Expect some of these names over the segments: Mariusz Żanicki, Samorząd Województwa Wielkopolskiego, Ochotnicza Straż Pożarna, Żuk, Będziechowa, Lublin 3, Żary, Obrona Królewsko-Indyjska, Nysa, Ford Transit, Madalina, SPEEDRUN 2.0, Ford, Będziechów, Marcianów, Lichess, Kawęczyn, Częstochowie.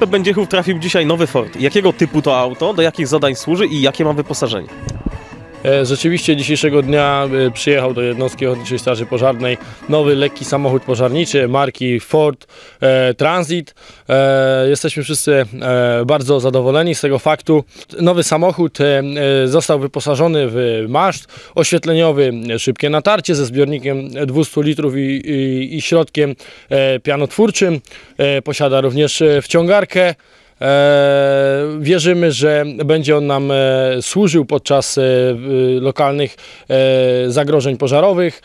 Do Będziechów trafił dzisiaj nowy Ford. Jakiego typu to auto, do jakich zadań służy i jakie ma wyposażenie? Rzeczywiście dzisiejszego dnia przyjechał do jednostki Ochotniczej Straży Pożarnej nowy, lekki samochód pożarniczy marki Ford Transit. Jesteśmy wszyscy bardzo zadowoleni z tego faktu. Nowy samochód został wyposażony w maszt oświetleniowy, szybkie natarcie ze zbiornikiem 200 litrów i środkiem pianotwórczym. Posiada również wciągarkę. Wierzymy, że będzie on nam służył podczas lokalnych zagrożeń pożarowych,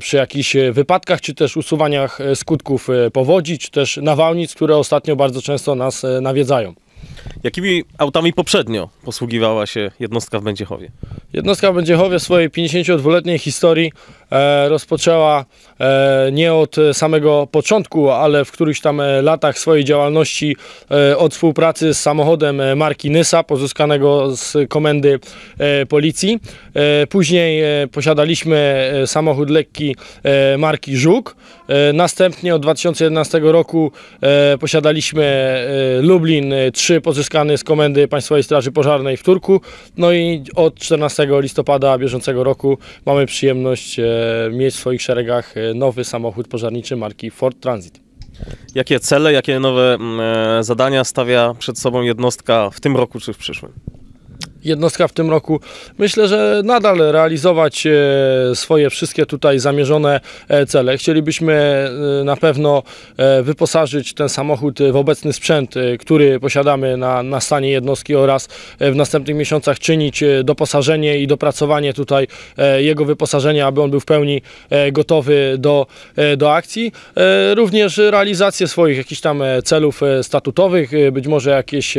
przy jakichś wypadkach, czy też usuwaniach skutków powodzi, czy też nawałnic, które ostatnio bardzo często nas nawiedzają. Jakimi autami poprzednio posługiwała się jednostka w Będziechowie? Jednostka w Będziechowie w swojej 52-letniej historii rozpoczęła nie od samego początku, ale w którychś tam latach swojej działalności od współpracy z samochodem marki Nysa, pozyskanego z komendy policji. Później posiadaliśmy samochód lekki marki Żuk. Następnie od 2011 roku posiadaliśmy Lublin 3, pozyskany z komendy Państwowej Straży Pożarnej w Turku. No i od 14 listopada bieżącego roku mamy przyjemność mieć w swoich szeregach nowy samochód pożarniczy marki Ford Transit. Jakie cele, jakie nowe zadania stawia przed sobą jednostka w tym roku czy w przyszłym? Jednostka w tym roku, myślę, że nadal realizować swoje wszystkie tutaj zamierzone cele. Chcielibyśmy na pewno wyposażyć ten samochód w obecny sprzęt, który posiadamy na stanie jednostki, oraz w następnych miesiącach czynić doposażenie i dopracowanie tutaj jego wyposażenia, aby on był w pełni gotowy do akcji. Również realizację swoich jakichś tam celów statutowych, być może jakieś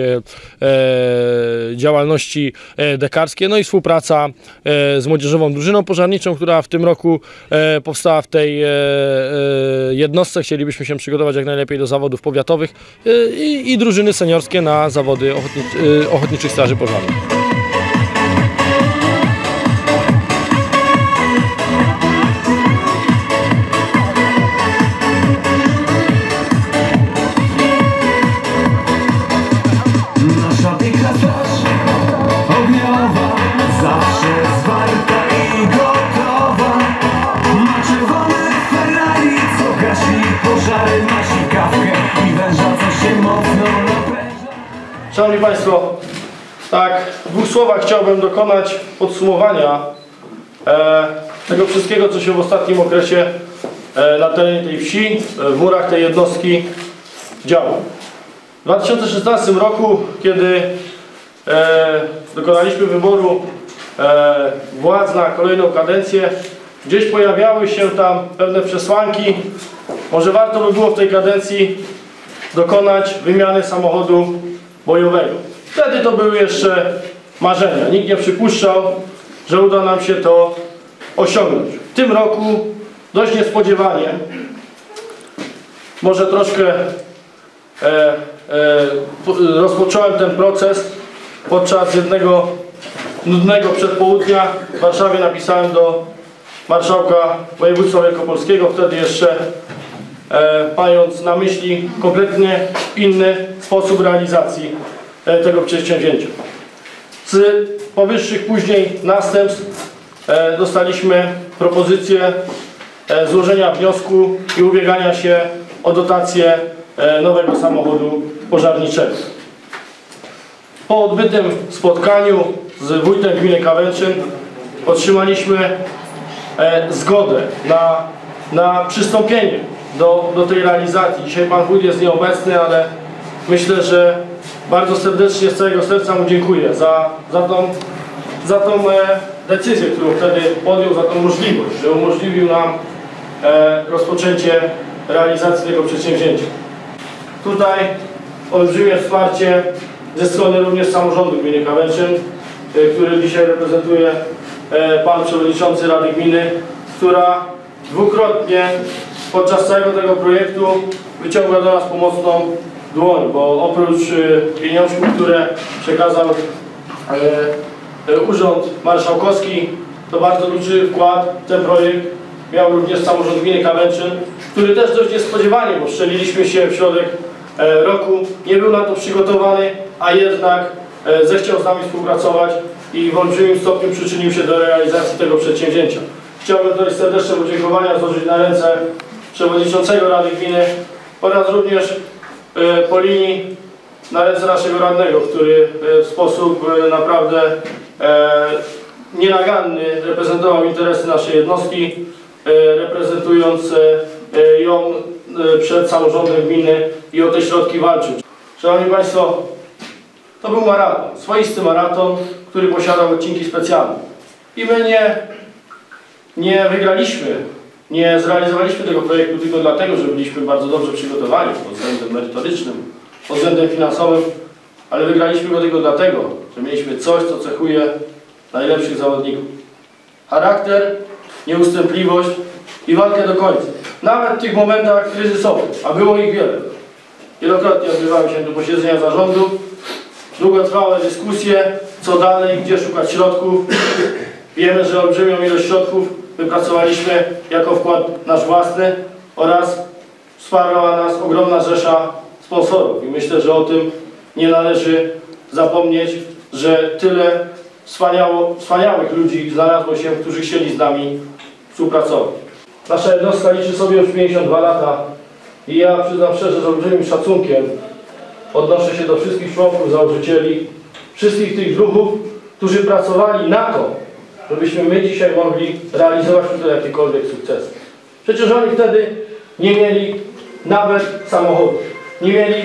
działalności dekarskie, no i współpraca z Młodzieżową Drużyną Pożarniczą, która w tym roku powstała w tej jednostce. Chcielibyśmy się przygotować jak najlepiej do zawodów powiatowych i drużyny seniorskie na zawody Ochotniczych Straży Pożarnych. Szanowni Państwo, tak w dwóch słowach chciałbym dokonać podsumowania tego wszystkiego, co się w ostatnim okresie na terenie tej wsi, w murach tej jednostki działo. W 2016 roku, kiedy dokonaliśmy wyboru władz na kolejną kadencję, gdzieś pojawiały się tam pewne przesłanki. Może warto by było w tej kadencji dokonać wymiany samochodu bojowego. Wtedy to były jeszcze marzenia. Nikt nie przypuszczał, że uda nam się to osiągnąć. W tym roku dość niespodziewanie, może troszkę rozpocząłem ten proces podczas jednego nudnego przedpołudnia w Warszawie. Napisałem do marszałka województwa wielkopolskiego, wtedy jeszcze mając na myśli kompletnie inny sposób realizacji tego przedsięwzięcia. Z powyższych później następstw dostaliśmy propozycję złożenia wniosku i ubiegania się o dotację nowego samochodu pożarniczego. Po odbytym spotkaniu z wójtem gminy Kawęczyn otrzymaliśmy zgodę na przystąpienie do tej realizacji. Dzisiaj pan wójt jest nieobecny, ale myślę, że bardzo serdecznie, z całego serca mu dziękuję za tą decyzję, którą wtedy podjął, za tą możliwość, że umożliwił nam rozpoczęcie realizacji tego przedsięwzięcia. Tutaj olbrzymie wsparcie ze strony również samorządu gminy Kawęczyn, który dzisiaj reprezentuje pan przewodniczący Rady Gminy, która dwukrotnie podczas całego tego projektu wyciąga do nas pomocną dłoń, bo oprócz pieniążków, które przekazał Urząd Marszałkowski, to bardzo duży wkład w ten projekt miał również samorząd gminy Kawęczyn, który też dość niespodziewanie, bo strzeliliśmy się w środek roku, nie był na to przygotowany, a jednak zechciał z nami współpracować i w olbrzymim stopniu przyczynił się do realizacji tego przedsięwzięcia. Chciałbym dość serdeczne podziękowania złożyć na ręce przewodniczącego Rady Gminy oraz również po linii na ręce naszego radnego, który w sposób naprawdę nienaganny reprezentował interesy naszej jednostki, reprezentując ją przed samorządem gminy i o te środki walczył. Szanowni Państwo, to był maraton, swoisty maraton, który posiadał odcinki specjalne. I my nie wygraliśmy, nie zrealizowaliśmy tego projektu tylko dlatego, że byliśmy bardzo dobrze przygotowani pod względem merytorycznym, pod względem finansowym, ale wygraliśmy go tylko dlatego, że mieliśmy coś, co cechuje najlepszych zawodników. Charakter, nieustępliwość i walkę do końca. Nawet w tych momentach kryzysowych, a było ich wiele. Wielokrotnie odbywały się tu posiedzenia zarządu, długotrwałe dyskusje, co dalej, gdzie szukać środków. Wiemy, że olbrzymią ilość środków wypracowaliśmy jako wkład nasz własny oraz wsparła nas ogromna rzesza sponsorów. I myślę, że o tym nie należy zapomnieć, że tyle wspaniałych ludzi znalazło się, którzy chcieli z nami współpracować. Nasza jednostka liczy sobie już 52 lata i ja przyznam szczerze, z olbrzymim szacunkiem odnoszę się do wszystkich członków, założycieli, wszystkich tych druhów, którzy pracowali na to, żebyśmy my dzisiaj mogli realizować tutaj jakikolwiek sukces. Przecież oni wtedy nie mieli nawet samochodu, nie mieli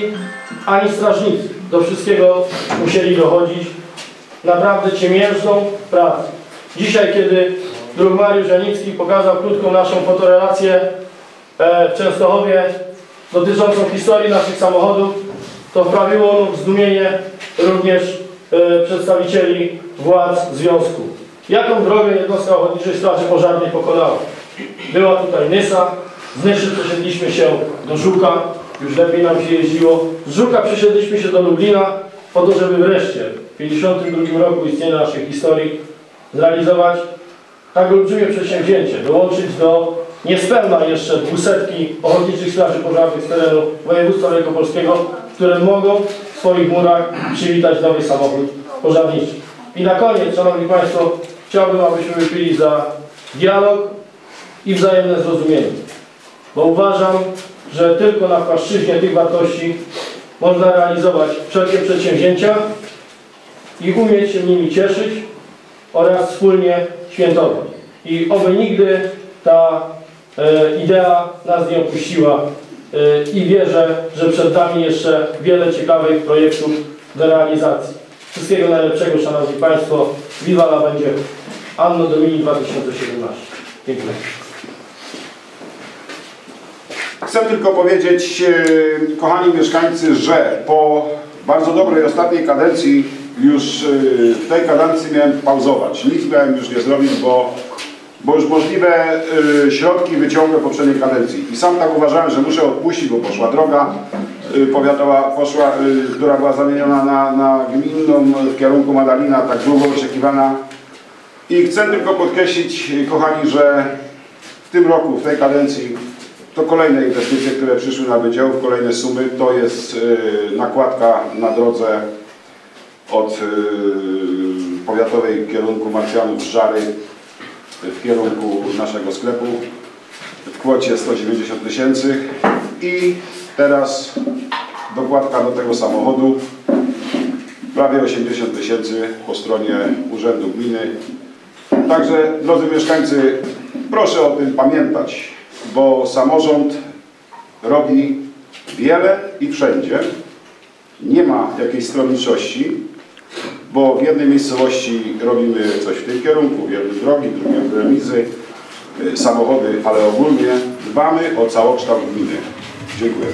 ani strażnicy. Do wszystkiego musieli dochodzić naprawdę ciemiężną pracę. Dzisiaj, kiedy druh Mariusz Żanicki pokazał krótką naszą fotorelację w Częstochowie dotyczącą historii naszych samochodów, to wprawiło ono w zdumienie również przedstawicieli władz związku. Jaką drogę jednostka Ochotniczej Straży Pożarnej pokonała? Była tutaj Nysa, z Nyszy przesiedliśmy się do Żuka, już lepiej nam się jeździło. Z Żuka przesiedliśmy się do Lublina po to, żeby wreszcie w 1952 roku istnienia naszej historii zrealizować tak olbrzymie przedsięwzięcie, dołączyć do niespełna jeszcze 200 ochotniczych straży pożarnych z terenu województwa wielkopolskiego, które mogą w swoich murach przywitać nowy samochód pożarniczy. I na koniec, Szanowni Państwo, chciałbym, abyśmy wypili za dialog i wzajemne zrozumienie, bo uważam, że tylko na płaszczyźnie tych wartości można realizować wszelkie przedsięwzięcia i umieć się nimi cieszyć oraz wspólnie świętować. I oby nigdy ta idea nas nie opuściła i wierzę, że przed nami jeszcze wiele ciekawych projektów do realizacji. Wszystkiego najlepszego, Szanowni Państwo. Viva la Będziechowa. Anno Domini 2017. Dziękuję. Chcę tylko powiedzieć, kochani mieszkańcy, że po bardzo dobrej ostatniej kadencji, już w tej kadencji miałem pauzować. Nic miałem już nie zrobić, bo już możliwe środki wyciągnę poprzedniej kadencji. I sam tak uważałem, że muszę odpuścić, bo poszła droga powiatowa, która była zamieniona na gminną w kierunku Madalina, tak długo oczekiwana. I chcę tylko podkreślić, kochani, że w tym roku, w tej kadencji, to kolejne inwestycje, które przyszły na Będziechów, kolejne sumy, to jest nakładka na drodze od powiatowej w kierunku Marcianów, Żary, w kierunku naszego sklepu w kwocie 190 000 i teraz dokładka do tego samochodu prawie 80 000 po stronie Urzędu Gminy. Także, drodzy mieszkańcy, proszę o tym pamiętać, bo samorząd robi wiele i wszędzie. Nie ma jakiejś stronniczości, bo w jednej miejscowości robimy coś w tym kierunku, w jednym drogi, w drugim remizy, samochody, ale ogólnie dbamy o całokształt gminy. Dziękuję.